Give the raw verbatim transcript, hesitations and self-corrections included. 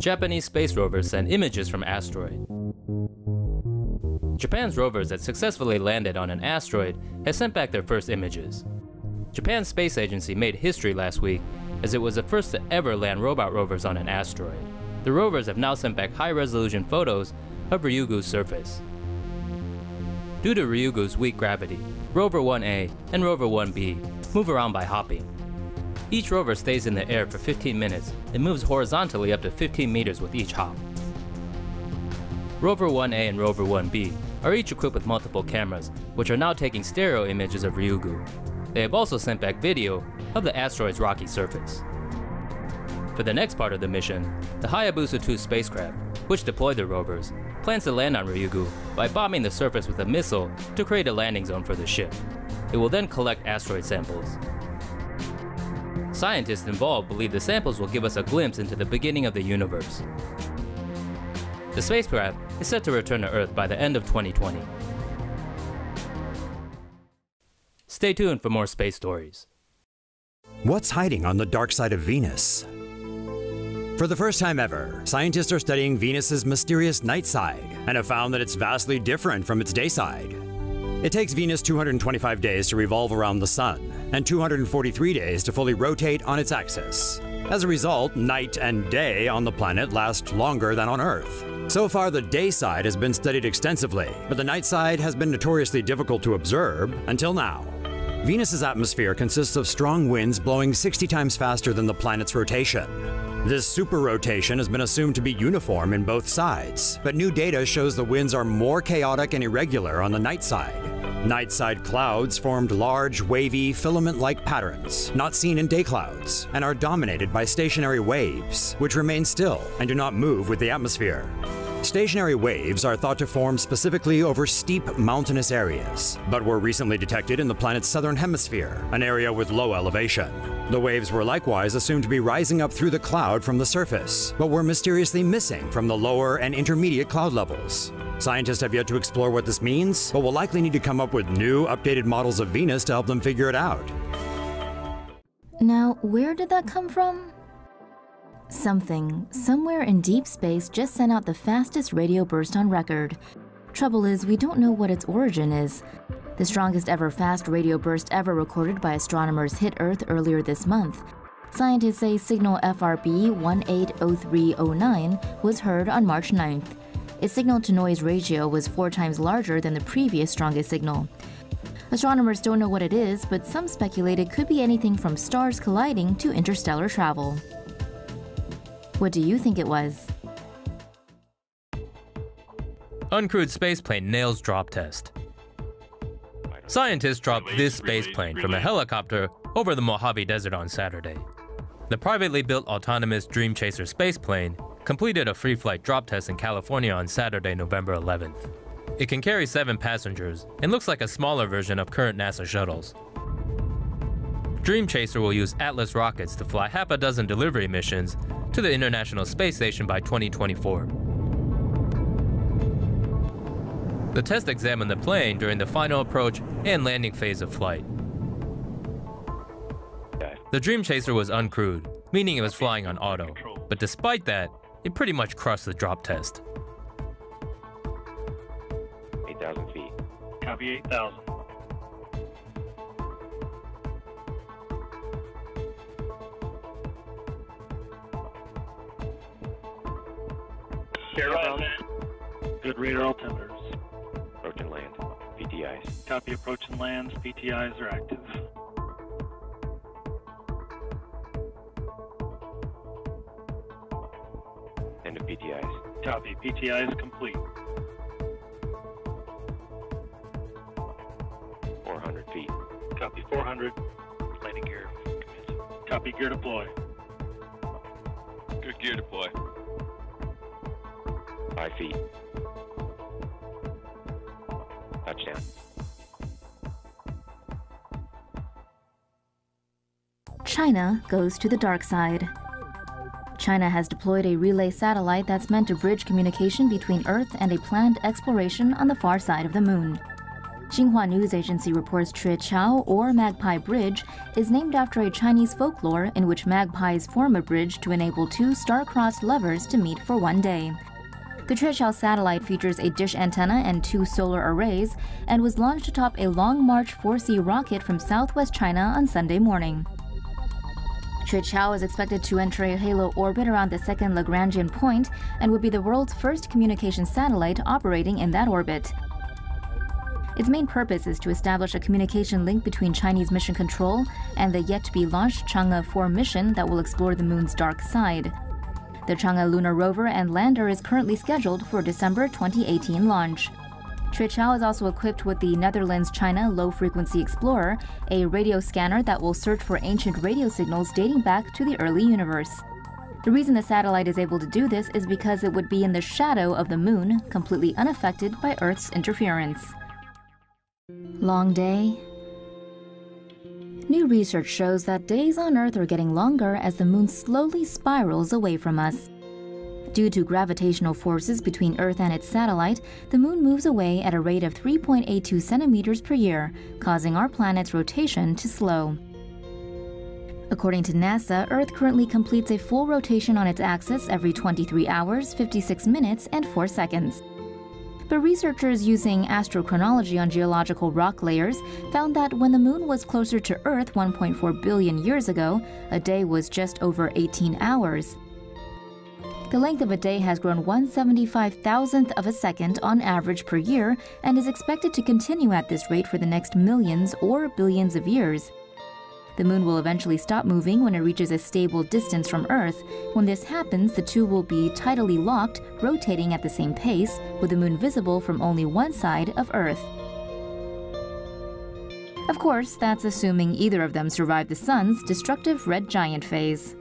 Japanese space rovers sent images from asteroid. Japan's rovers that successfully landed on an asteroid has sent back their first images. Japan's space agency made history last week as it was the first to ever land robot rovers on an asteroid. The rovers have now sent back high-resolution photos of Ryugu's surface. Due to Ryugu's weak gravity, Rover one A and Rover one B move around by hopping. Each rover stays in the air for fifteen minutes and moves horizontally up to fifteen meters with each hop. Rover one A and Rover one B are each equipped with multiple cameras, which are now taking stereo images of Ryugu. They have also sent back video of the asteroid's rocky surface. For the next part of the mission, the Hayabusa two spacecraft, which deployed the rovers, plans to land on Ryugu by bombing the surface with a missile to create a landing zone for the ship. It will then collect asteroid samples. Scientists involved believe the samples will give us a glimpse into the beginning of the universe. The spacecraft is set to return to Earth by the end of twenty twenty. Stay tuned for more space stories. What's hiding on the dark side of Venus? For the first time ever, scientists are studying Venus's mysterious night side and have found that it's vastly different from its day side. It takes Venus two hundred twenty-five days to revolve around the Sun and two hundred forty-three days to fully rotate on its axis. As a result, night and day on the planet last longer than on Earth. So far, the day side has been studied extensively, but the night side has been notoriously difficult to observe until now. Venus's atmosphere consists of strong winds blowing sixty times faster than the planet's rotation. This super-rotation has been assumed to be uniform in both sides, but new data shows the winds are more chaotic and irregular on the night side. Night side clouds formed large, wavy, filament-like patterns, not seen in day clouds, and are dominated by stationary waves, which remain still and do not move with the atmosphere. Stationary waves are thought to form specifically over steep, mountainous areas, but were recently detected in the planet's southern hemisphere, an area with low elevation. The waves were likewise assumed to be rising up through the cloud from the surface, but were mysteriously missing from the lower and intermediate cloud levels. Scientists have yet to explore what this means, but will likely need to come up with new, updated models of Venus to help them figure it out. Now, where did that come from? Something, somewhere in deep space, just sent out the fastest radio burst on record. Trouble is, we don't know what its origin is. The strongest ever fast radio burst ever recorded by astronomers hit Earth earlier this month. Scientists say signal F R B one eight zero three zero nine was heard on March ninth. Its signal-to-noise ratio was four times larger than the previous strongest signal. Astronomers don't know what it is, but some speculate it could be anything from stars colliding to interstellar travel. What do you think it was? Uncrewed spaceplane nails drop test. Scientists dropped this spaceplane from a helicopter over the Mojave Desert on Saturday. The privately built autonomous Dream Chaser spaceplane completed a free flight drop test in California on Saturday, November eleventh. It can carry seven passengers and looks like a smaller version of current NASA shuttles. Dream Chaser will use Atlas rockets to fly half a dozen delivery missions to the International Space Station by twenty twenty-four. The test examined the plane during the final approach and landing phase of flight. The Dream Chaser was uncrewed, meaning it was flying on auto, but despite that, it pretty much crushed the drop test. eight thousand feet. Copy eight thousand. Good radar altimeters. Approach and land. P T Is. Copy approach and lands. P T Is are active. End of P T Is. Copy. P T I is complete. four hundred feet. Copy four hundred. Landing gear. Commence. Copy gear deploy. Good gear deploy. Five feet. Touchdown. China goes to the dark side. China has deployed a relay satellite that's meant to bridge communication between Earth and a planned exploration on the far side of the Moon. Xinhua News Agency reports Tretchow, or Magpie Bridge, is named after a Chinese folklore in which magpies form a bridge to enable two star-crossed lovers to meet for one day. The Tretchow satellite features a dish antenna and two solar arrays and was launched atop a Long March four C rocket from southwest China on Sunday morning. Tretchow is expected to enter a halo orbit around the second Lagrangian point and would be the world's first communication satellite operating in that orbit. Its main purpose is to establish a communication link between Chinese mission control and the yet-to-be-launched Chang'e four mission that will explore the moon's dark side. The Chang'e lunar rover and lander is currently scheduled for December twenty eighteen launch. Tretchow is also equipped with the Netherlands-China Low Frequency Explorer, a radio scanner that will search for ancient radio signals dating back to the early universe. The reason the satellite is able to do this is because it would be in the shadow of the moon, completely unaffected by Earth's interference. Long day. New research shows that days on Earth are getting longer as the moon slowly spirals away from us. Due to gravitational forces between Earth and its satellite, the moon moves away at a rate of three point eight two centimeters per year, causing our planet's rotation to slow. According to NASA, Earth currently completes a full rotation on its axis every twenty-three hours, fifty-six minutes, and four seconds. But researchers using astrochronology on geological rock layers found that when the moon was closer to Earth one point four billion years ago, a day was just over eighteen hours. The length of a day has grown one hundred seventy-five thousandth of a second on average per year and is expected to continue at this rate for the next millions or billions of years. The moon will eventually stop moving when it reaches a stable distance from Earth. When this happens, the two will be tidally locked, rotating at the same pace, with the moon visible from only one side of Earth. Of course, that's assuming either of them survive the sun's destructive red giant phase.